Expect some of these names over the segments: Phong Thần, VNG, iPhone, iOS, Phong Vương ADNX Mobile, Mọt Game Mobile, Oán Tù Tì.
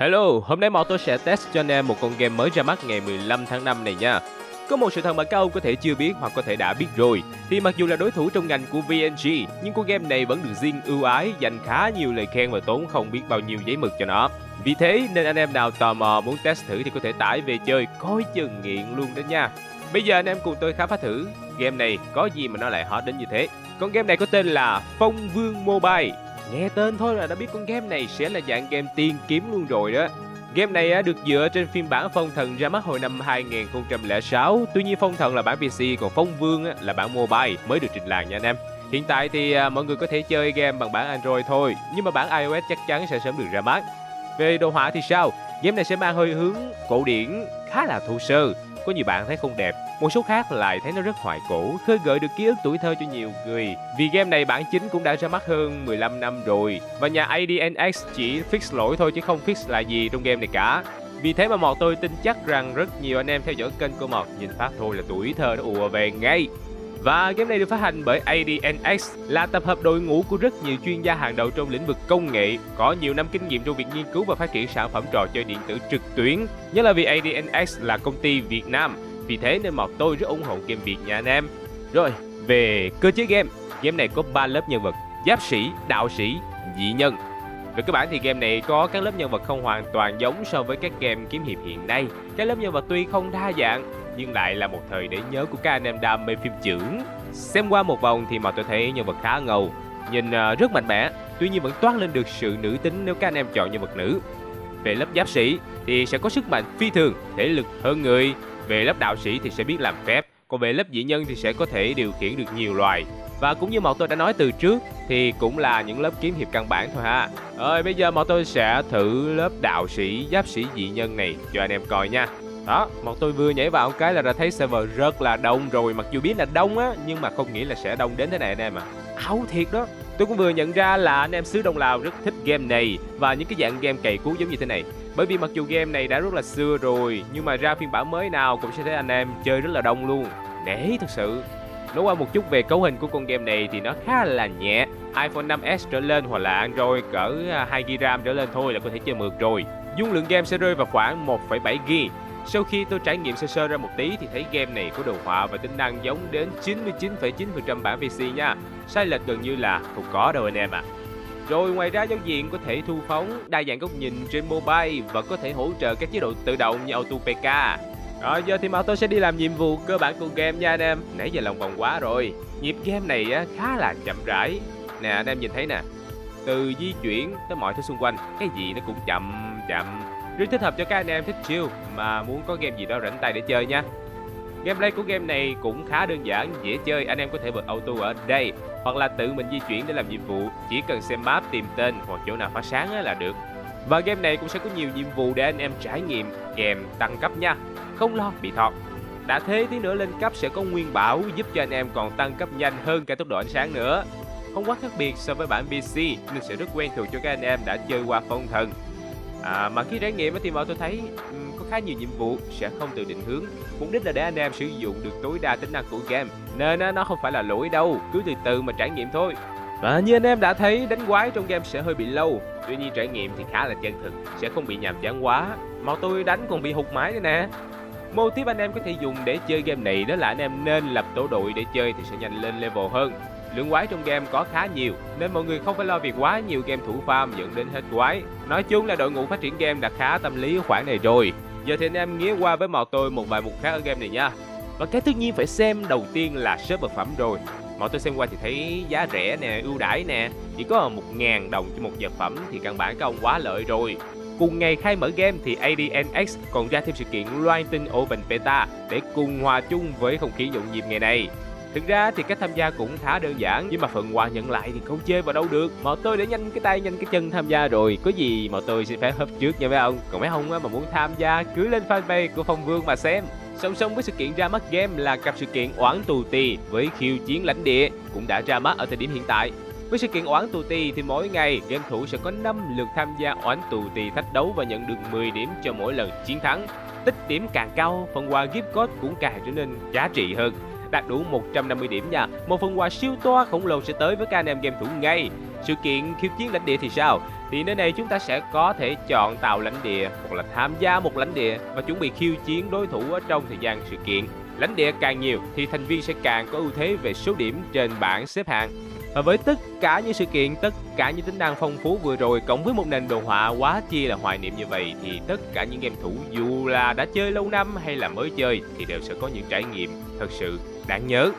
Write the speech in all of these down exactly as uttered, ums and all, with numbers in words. Hello, hôm nay Mọt tôi sẽ test cho anh em một con game mới ra mắt ngày mười lăm tháng năm này nha. Có một sự thật mà các ông có thể chưa biết hoặc có thể đã biết rồi, thì mặc dù là đối thủ trong ngành của vê en giê, nhưng con game này vẫn được riêng ưu ái, dành khá nhiều lời khen và tốn không biết bao nhiêu giấy mực cho nó. Vì thế nên anh em nào tò mò muốn test thử thì có thể tải về chơi, coi chừng nghiện luôn đó nha. Bây giờ anh em cùng tôi khám phá thử game này có gì mà nó lại hot đến như thế. Con game này có tên là Phong Vương Mobile. Nghe tên thôi là đã biết con game này sẽ là dạng game tiên kiếm luôn rồi đó. Game này được dựa trên phiên bản Phong Thần ra mắt hồi năm hai nghìn không trăm lẻ sáu. Tuy nhiên Phong Thần là bản pê xê, còn Phong Vương là bản mobile mới được trình làng nha anh em. Hiện tại thì mọi người có thể chơi game bằng bản Android thôi, nhưng mà bản iOS chắc chắn sẽ sớm được ra mắt. Về đồ họa thì sao? Game này sẽ mang hơi hướng cổ điển, khá là thô sơ. Có nhiều bạn thấy không đẹp, một số khác lại thấy nó rất hoài cổ, khơi gợi được ký ức tuổi thơ cho nhiều người. Vì game này bản chính cũng đã ra mắt hơn mười lăm năm rồi, và nhà a đê en ích chỉ fix lỗi thôi chứ không fix lại gì trong game này cả. Vì thế mà Mọt tôi tin chắc rằng rất nhiều anh em theo dõi kênh của Mọt nhìn phát thôi là tuổi thơ nó ùa về ngay. Và game này được phát hành bởi a đê en ích, là tập hợp đội ngũ của rất nhiều chuyên gia hàng đầu trong lĩnh vực công nghệ, có nhiều năm kinh nghiệm trong việc nghiên cứu và phát triển sản phẩm trò chơi điện tử trực tuyến, nhất là vì a đê en ích là công ty Việt Nam. Vì thế nên Mọt tôi rất ủng hộ game Việt nha anh em. Rồi, về cơ chế game, game này có ba lớp nhân vật: giáp sĩ, đạo sĩ, dị nhân. Về cơ bản thì game này có các lớp nhân vật không hoàn toàn giống so với các game kiếm hiệp hiện nay. Các lớp nhân vật tuy không đa dạng nhưng lại là một thời để nhớ của các anh em đam mê phim chưởng. Xem qua một vòng thì Mọt tôi thấy nhân vật khá ngầu, nhìn rất mạnh mẽ, tuy nhiên vẫn toát lên được sự nữ tính nếu các anh em chọn nhân vật nữ. Về lớp giáp sĩ thì sẽ có sức mạnh phi thường, thể lực hơn người. Về lớp đạo sĩ thì sẽ biết làm phép, còn về lớp dị nhân thì sẽ có thể điều khiển được nhiều loài. Và cũng như Mọt tôi đã nói từ trước thì cũng là những lớp kiếm hiệp căn bản thôi ha. Rồi bây giờ Mọt tôi sẽ thử lớp đạo sĩ, giáp sĩ, dị nhân này cho anh em coi nha. Đó, Mọt tôi vừa nhảy vào một cái là đã thấy server rất là đông rồi. Mặc dù biết là đông á, nhưng mà không nghĩ là sẽ đông đến thế này anh em ạ. Áo thiệt đó. Tôi cũng vừa nhận ra là anh em xứ Đông Lào rất thích game này và những cái dạng game cày cú giống như thế này. Bởi vì mặc dù game này đã rất là xưa rồi, nhưng mà ra phiên bản mới nào cũng sẽ thấy anh em chơi rất là đông luôn. Nể thật sự. Nói qua một chút về cấu hình của con game này thì nó khá là nhẹ. iPhone năm S trở lên hoặc là Android cỡ hai gi ga bai trở lên thôi là có thể chơi mượt rồi. Dung lượng game sẽ rơi vào khoảng một phẩy bảy gi ga bai. Sau khi tôi trải nghiệm sơ sơ ra một tí thì thấy game này có đồ họa và tính năng giống đến chín mươi chín phẩy chín phần trăm bản pê xê nha. Sai lệch gần như là không có đâu anh em ạ. À. Rồi ngoài ra giao diện có thể thu phóng, đa dạng góc nhìn trên mobile và có thể hỗ trợ các chế độ tự động như Auto pê ca. Rồi giờ thì Mọt tôi sẽ đi làm nhiệm vụ cơ bản của game nha anh em. Nãy giờ lòng vòng quá rồi. Nhịp game này á, khá là chậm rãi. Nè anh em nhìn thấy nè, từ di chuyển tới mọi thứ xung quanh, cái gì nó cũng chậm chậm. Rất thích hợp cho các anh em thích chill mà muốn có game gì đó rảnh tay để chơi nha. Gameplay của game này cũng khá đơn giản, dễ chơi. Anh em có thể bật auto ở đây hoặc là tự mình di chuyển để làm nhiệm vụ. Chỉ cần xem map, tìm tên hoặc chỗ nào phát sáng là được. Và game này cũng sẽ có nhiều nhiệm vụ để anh em trải nghiệm, kèm tăng cấp nha. Không lo bị thọt. Đã thế tí nữa lên cấp sẽ có nguyên bảo giúp cho anh em còn tăng cấp nhanh hơn cả tốc độ ánh sáng nữa. Không quá khác biệt so với bản pê xê nên sẽ rất quen thuộc cho các anh em đã chơi qua Phong Thần. À, mà khi trải nghiệm thì Mọt tôi thấy um, có khá nhiều nhiệm vụ sẽ không tự định hướng. Mục đích là để anh em sử dụng được tối đa tính năng của game, nên nó không phải là lỗi đâu, cứ từ từ mà trải nghiệm thôi. Và như anh em đã thấy, đánh quái trong game sẽ hơi bị lâu. Tuy nhiên trải nghiệm thì khá là chân thực, sẽ không bị nhàm chán quá. Mọt tôi đánh còn bị hụt máy nữa nè. Mô tiếp anh em có thể dùng để chơi game này đó là anh em nên lập tổ đội để chơi thì sẽ nhanh lên level hơn. Lượng quái trong game có khá nhiều nên mọi người không phải lo việc quá nhiều game thủ farm dẫn đến hết quái. Nói chung là đội ngũ phát triển game đã khá tâm lý khoảng này rồi. Giờ thì anh em nghía qua với Mọt tôi một vài mục khác ở game này nha. Và cái tất nhiên phải xem đầu tiên là shop vật phẩm rồi. Mọt tôi xem qua thì thấy giá rẻ nè, ưu đãi nè. Chỉ có một nghìn đồng cho một vật phẩm thì căn bản các ông quá lợi rồi. Cùng ngày khai mở game thì a đê en ích còn ra thêm sự kiện loan tin Open Beta để cùng hòa chung với không khí nhộn nhịp ngày này. Thực ra thì cách tham gia cũng khá đơn giản, nhưng mà phần quà nhận lại thì không chơi vào đâu được. Mọt tôi đã nhanh cái tay nhanh cái chân tham gia rồi, có gì Mọt tôi sẽ phải hấp trước nha mấy ông. Còn mấy ông mà muốn tham gia cứ lên fanpage của Phong Vương mà xem. Song song với sự kiện ra mắt game là cặp sự kiện Oán Tù Tì với khiêu chiến lãnh địa cũng đã ra mắt ở thời điểm hiện tại. Với sự kiện Oán Tù Tì thì mỗi ngày game thủ sẽ có năm lượt tham gia Oán Tù Tì thách đấu và nhận được mười điểm cho mỗi lần chiến thắng. Tích điểm càng cao, phần quà gift code cũng càng trở nên giá trị hơn, đạt đủ một trăm năm mươi điểm nha. Một phần quà siêu toa khổng lồ sẽ tới với các anh em game thủ ngay. Sự kiện khiêu chiến lãnh địa thì sao? Thì nơi này chúng ta sẽ có thể chọn tàu lãnh địa hoặc là tham gia một lãnh địa và chuẩn bị khiêu chiến đối thủ ở trong thời gian sự kiện. Lãnh địa càng nhiều thì thành viên sẽ càng có ưu thế về số điểm trên bảng xếp hạng. Và với tất cả những sự kiện, tất cả những tính năng phong phú vừa rồi cộng với một nền đồ họa quá chi là hoài niệm như vậy, thì tất cả những game thủ dù là đã chơi lâu năm hay là mới chơi thì đều sẽ có những trải nghiệm thật sự đáng nhớ.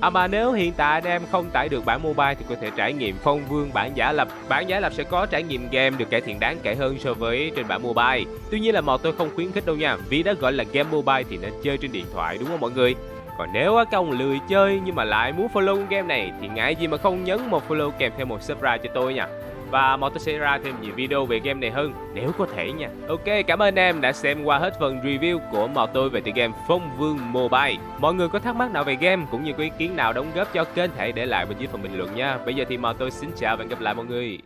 À mà nếu hiện tại anh em không tải được bản mobile thì có thể trải nghiệm Phong Vương bản giả lập. Bản giả lập sẽ có trải nghiệm game được cải thiện đáng kể hơn so với trên bản mobile. Tuy nhiên là Mọt tôi không khuyến khích đâu nha, vì đã gọi là game mobile thì nên chơi trên điện thoại đúng không mọi người? Còn nếu các ông lười chơi nhưng mà lại muốn follow game này thì ngại gì mà không nhấn một follow kèm theo một subscribe cho tôi nha. Và Mọt tôi sẽ ra thêm nhiều video về game này hơn nếu có thể nha. Ok, cảm ơn em đã xem qua hết phần review của Mọt tôi về tựa game Phong Vương Mobile. Mọi người có thắc mắc nào về game cũng như có ý kiến nào đóng góp cho kênh hãy để lại bên dưới phần bình luận nha. Bây giờ thì Mọt tôi xin chào và hẹn gặp lại mọi người.